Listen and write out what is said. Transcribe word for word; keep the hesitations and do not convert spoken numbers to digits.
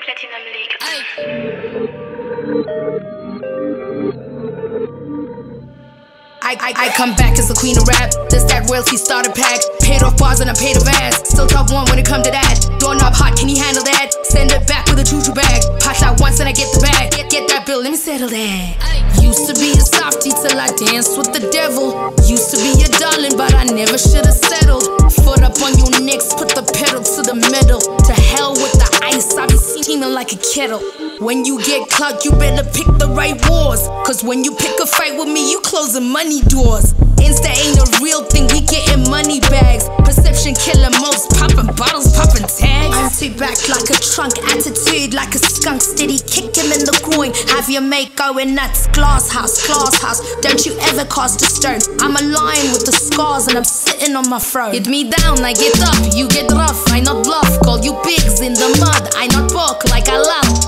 Platinum League. I, I, I come back as the queen of rap. The stack royalty starter pack. Paid off bars and I paid off ass. Still top one when it come to that. Doorknob hot, can you handle that? Send it back with a choo-choo bag. Pop shot once and I get the bag. Get, get that bill, let me settle that. Used to be a softie till I danced with the devil. Used to be a darling, but I never should have settled. Foot up on your necks, put the pedal to the metal. To hell with the ice, I be steaming like a kettle. When you get clout, you better pick the right wars. Cause when you pick a fight with me, you closing money doors. Insta ain't a real thing, we getting money bags. Perception killing most, popping bottles, popping tags. I sit back like a trunk, attitude like a skunk. Steady kick him in the groin, have your mate going nuts. Glass house, glass house, don't you ever cause disturbance. I'm a lion with the scars and I'm sitting on my throne. Hit me down, I get up, you get rough, I not bluff. Call you pigs in the mud, I not walk like I laugh.